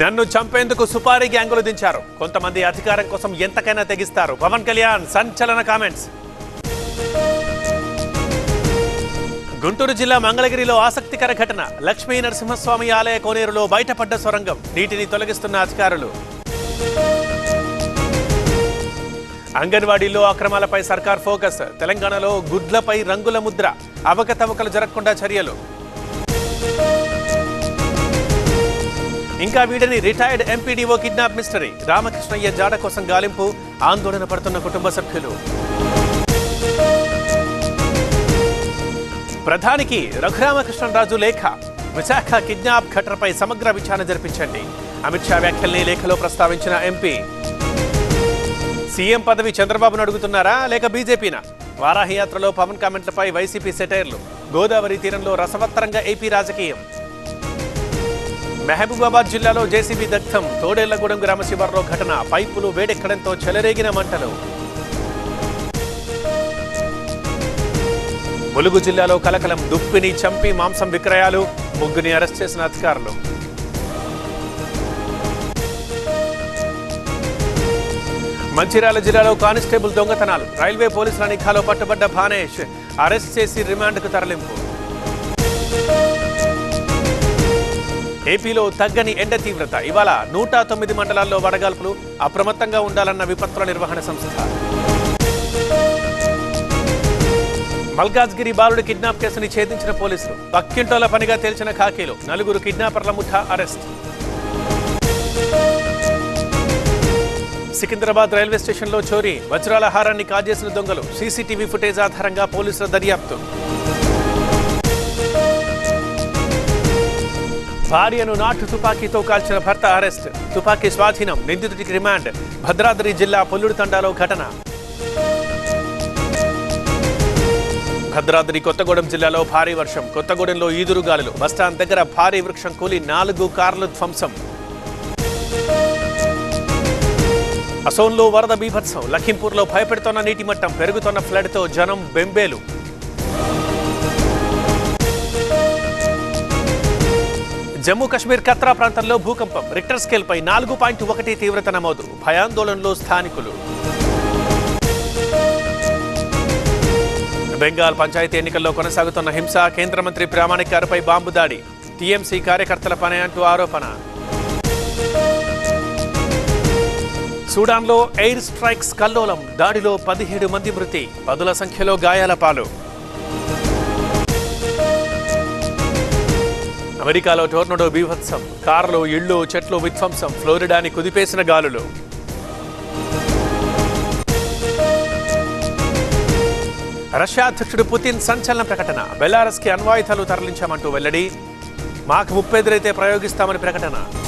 నన్ను చంపేందుకు సుపారీ గ్యాంగులు దించారు. కొంతమంది అధికారం కోసం ఎంతకైనా తెగిస్తారు. పవన్ కళ్యాణ్ సంచలన కామెంట్స్. గుంటూరు జిల్లా మంగళగిరిలో ఆసక్తికర ఘటన. లక్ష్మీ నరసింహస్వామి ఆలయ కోనేరులో బయటపడ్డ సొరంగం, నీటిని తొలగిస్తున్న అధికారులు. అంగన్వాడీలో అక్రమాలపై సర్కార్ ఫోకస్. తెలంగాణలో గుడ్లపై రంగుల ముద్ర, అవకతవకలు జరగకుండా చర్యలు. ఇంకా వీడని retired MPDO kidnap mystery. Ramakrishnaiah జాడ కోసం గాలింపు, ఆందోళన పడుతున్న కుటుంబ సభ్యులు. ప్రధానికి రఘురామకృష్ణరాజు లేఖ. విశాఖ కిడ్నాప్ ఘటనపై సమగ్ర విచారణ జరిపించండి. అమిత్ షా వ్యాఖ్యల్ని లేఖలో ప్రస్తావించిన ఎంపీ. సీఎం పదవి చంద్రబాబును అడుగుతున్నారా లేక బీజేపీనా? వారాహయాత్రలో పవన్ కామెంట్లపై వైసీపీ సెటైర్లు. గోదావరి తీరంలో రసవత్తరంగా ఏపీ రాజకీయం. మహబూబాబాద్ జిల్లాలో జేసీబీ దగ్ధం. తోడేళ్లగూడెం గ్రామ శివారులో ఘటన. పైపులు వేడెక్కడంతో చెలరేగిన మంటలు. ములుగు జిల్లాలో కలకలం. దుప్పిని చంపి మాంసం విక్రయాలు. ముగ్గురిని అరెస్ట్ చేసిన అధికారులు. మంచిర్యాల జిల్లాలో కానిస్టేబుల్ దొంగతనాలు. రైల్వే పోలీసుల నిఘాలో పట్టుబడ్డ భానేష్, అరెస్ట్ చేసి రిమాండ్కు తరలింపు. ఏపీలో తగ్గని ఎండ తీవ్రత. ఇవాళ 109 మండలాల్లో వడగాల్పులు. అప్రమత్తంగా ఉండాలన్న విపత్తుల నిర్వహణ సంస్థ. మల్కాజ్గిరి బాలుడి కిడ్నాప్ కేసుని ఛేదించిన పోలీసులు. పక్కింటోల పనిగా తేల్చిన ఖాకీలు. నలుగురు కిడ్నాపర్ల ముఠా అరెస్ట్. సికింద్రాబాద్ రైల్వే స్టేషన్లో చోరీ. వజ్రాల హారాన్ని కాజేసిన దొంగలు. సీసీటీవీ ఫుటేజ్ ఆధారంగా పోలీసుల దర్యాప్తు. భార్యను నాటు తుపాకీతో కాల్చిన భర్త అరెస్ట్. తుపాకీ స్వాధీనం, నిందితుడికి రిమాండ్. భద్రాద్రి జిల్లా పొల్లుడు తండాలో ఘటన. భద్రాద్రి కొత్తగూడెం జిల్లాలో భారీ వర్షం. కొత్తగూడెంలో ఈదురుగాలులు. బస్టాండ్ దగ్గర భారీ వృక్షం కూలి 4 కార్లు ధ్వంసం. అసోంలో వరద బీభత్సం. లఖింపూర్లో భయపెడుతున్న నీటి మట్టం. పెరుగుతున్న ఫ్లడ్తో జనం బెంబేలు. జమ్మూ కశ్మీర్ కత్రా ప్రాంతంలో భూకంపం. రిక్టర్ స్కేల్పై 4.1 తీవ్రత నమోదు. భయాందోళనలో స్థానికులు. బెంగాల్ పంచాయతీ ఎన్నికల్లో కొనసాగుతున్న హింస. కేంద్ర మంత్రి ప్రామాణిక్ గారిపై బాంబు దాడి. టీఎంసీ కార్యకర్తల పనే అంటూ ఆరోపణ. సూడాన్లో ఎయిర్ స్ట్రైక్స్ కల్లోలం. దాడిలో 17 మంది మృతి. పదుల సంఖ్యలో గాయాల పాలు. అమెరికాలో టోర్నడో బీభత్సం. కార్లు, ఇళ్లు, చెట్లు విధ్వంసం. ఫ్లోరిడాని కుదిపేసిన గాలులు. రష్యా అధ్యక్షుడు పుతిన్ సంచలన ప్రకటన. బెలారస్కి అణ్వాయుధాలు తరలించామంటూ వెల్లడి. మాకు 35 అయితే ప్రయోగిస్తామని ప్రకటన.